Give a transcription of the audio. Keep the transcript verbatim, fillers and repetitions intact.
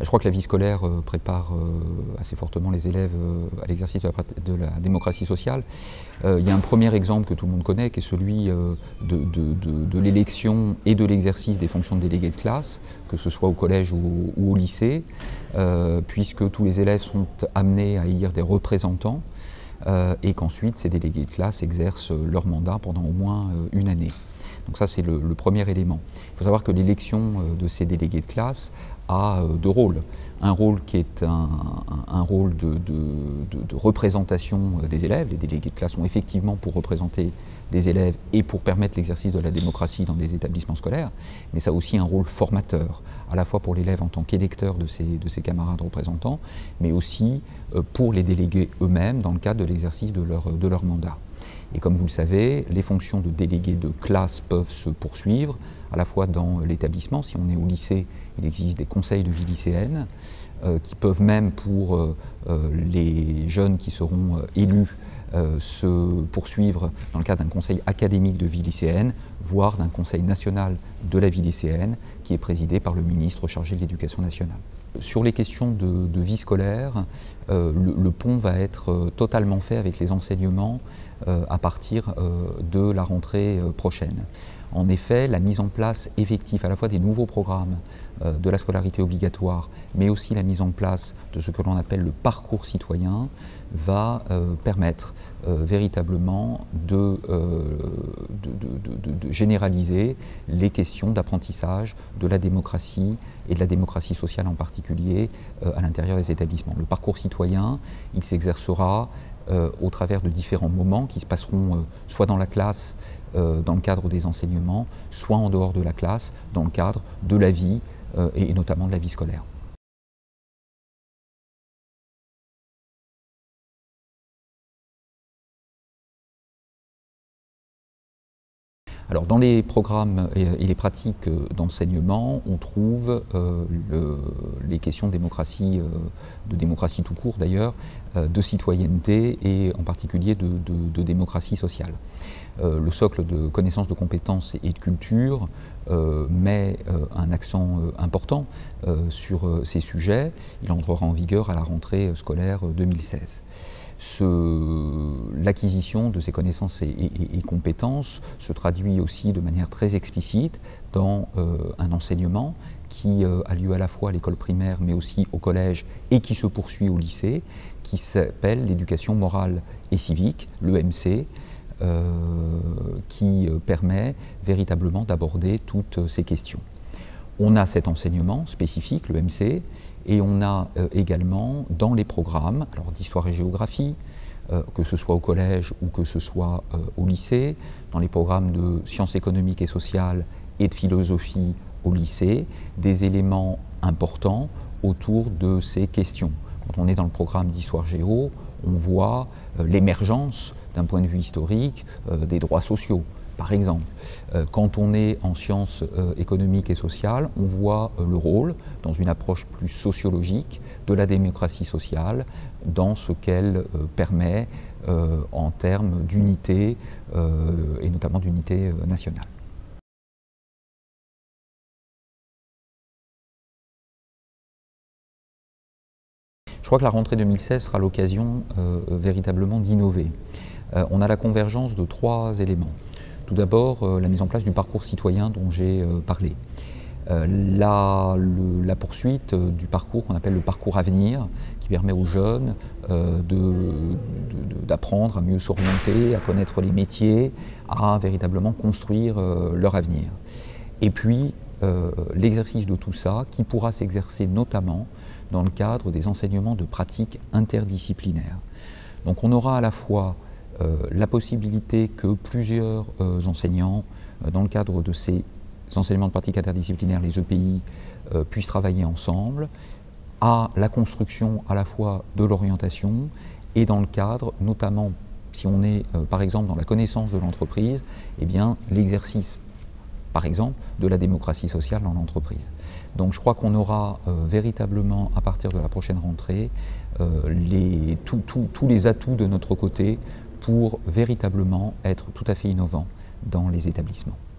Je crois que la vie scolaire prépare assez fortement les élèves à l'exercice de la démocratie sociale. Il y a un premier exemple que tout le monde connaît, qui est celui de, de, de, de l'élection et de l'exercice des fonctions de délégués de classe, que ce soit au collège ou, ou au lycée, puisque tous les élèves sont amenés à élire des représentants et qu'ensuite ces délégués de classe exercent leur mandat pendant au moins une année. Donc ça, c'est le, le premier élément. Il faut savoir que l'élection de ces délégués de classe a deux rôles. Un rôle qui est un, un, un rôle de, de, de, de représentation des élèves. Les délégués de classe sont effectivement pour représenter des élèves et pour permettre l'exercice de la démocratie dans des établissements scolaires. Mais ça a aussi un rôle formateur, à la fois pour l'élève en tant qu'électeur de ses, de ses camarades représentants, mais aussi pour les délégués eux-mêmes dans le cadre de l'exercice de leur, de leur mandat. Et comme vous le savez, les fonctions de délégué de classe peuvent se poursuivre, à la fois dans l'établissement. Si on est au lycée, il existe des conseils de vie lycéenne, euh, qui peuvent même, pour euh, les jeunes qui seront euh, élus, euh, se poursuivre dans le cadre d'un conseil académique de vie lycéenne, voire d'un conseil national de la vie lycéenne, qui est présidé par le ministre chargé de l'Éducation nationale. Sur les questions de, de vie scolaire, euh, le, le pont va être totalement fait avec les enseignements euh, à partir euh, de la rentrée prochaine. En effet, la mise en place effective à la fois des nouveaux programmes euh, de la scolarité obligatoire, mais aussi la mise en place de ce que l'on appelle le parcours citoyen, va euh, permettre euh, véritablement de, euh, de, de, de, de généraliser les questions d'apprentissage de la démocratie et de la démocratie sociale en particulier euh, à l'intérieur des établissements. Le parcours citoyen, il s'exercera euh, au travers de différents moments qui se passeront euh, soit dans la classe, Euh, dans le cadre des enseignements, soit en dehors de la classe, dans le cadre de la vie euh, et notamment de la vie scolaire. Alors, dans les programmes et les pratiques d'enseignement, on trouve euh, le, les questions de démocratie, euh, de démocratie tout court d'ailleurs, euh, de citoyenneté et en particulier de, de, de démocratie sociale. Euh, le socle de connaissances, de compétences et de culture euh, met euh, un accent euh, important euh, sur euh, ces sujets. Il entrera en vigueur à la rentrée scolaire deux mille seize. L'acquisition de ces connaissances et, et, et compétences se traduit aussi de manière très explicite dans euh, un enseignement qui euh, a lieu à la fois à l'école primaire mais aussi au collège et qui se poursuit au lycée, qui s'appelle l'éducation morale et civique, l'E M C, euh, qui permet véritablement d'aborder toutes ces questions. On a cet enseignement spécifique, l'E M C, et on a euh, également dans les programmes d'histoire et géographie, euh, que ce soit au collège ou que ce soit euh, au lycée, dans les programmes de sciences économiques et sociales et de philosophie au lycée, des éléments importants autour de ces questions. Quand on est dans le programme d'histoire géo, on voit euh, l'émergence d'un point de vue historique euh, des droits sociaux. Par exemple, quand on est en sciences économiques et sociales, on voit le rôle, dans une approche plus sociologique, de la démocratie sociale, dans ce qu'elle permet en termes d'unité, et notamment d'unité nationale. Je crois que la rentrée deux mille seize sera l'occasion euh, véritablement d'innover. Euh, on a la convergence de trois éléments. Tout d'abord, euh, la mise en place du parcours citoyen dont j'ai euh, parlé. Euh, la, le, la poursuite euh, du parcours qu'on appelle le parcours avenir, qui permet aux jeunes euh, d'apprendre à mieux s'orienter, à connaître les métiers, à véritablement construire euh, leur avenir. Et puis, euh, l'exercice de tout ça, qui pourra s'exercer notamment dans le cadre des enseignements de pratiques interdisciplinaires. Donc on aura à la fois Euh, la possibilité que plusieurs euh, enseignants, euh, dans le cadre de ces enseignements de pratique interdisciplinaire, les E P I, euh, puissent travailler ensemble, à la construction à la fois de l'orientation et dans le cadre, notamment si on est euh, par exemple dans la connaissance de l'entreprise, eh bien l'exercice par exemple de la démocratie sociale dans l'entreprise. Donc je crois qu'on aura euh, véritablement, à partir de la prochaine rentrée, euh, les, tout, tout, tous les atouts de notre côté pour véritablement être tout à fait innovant dans les établissements.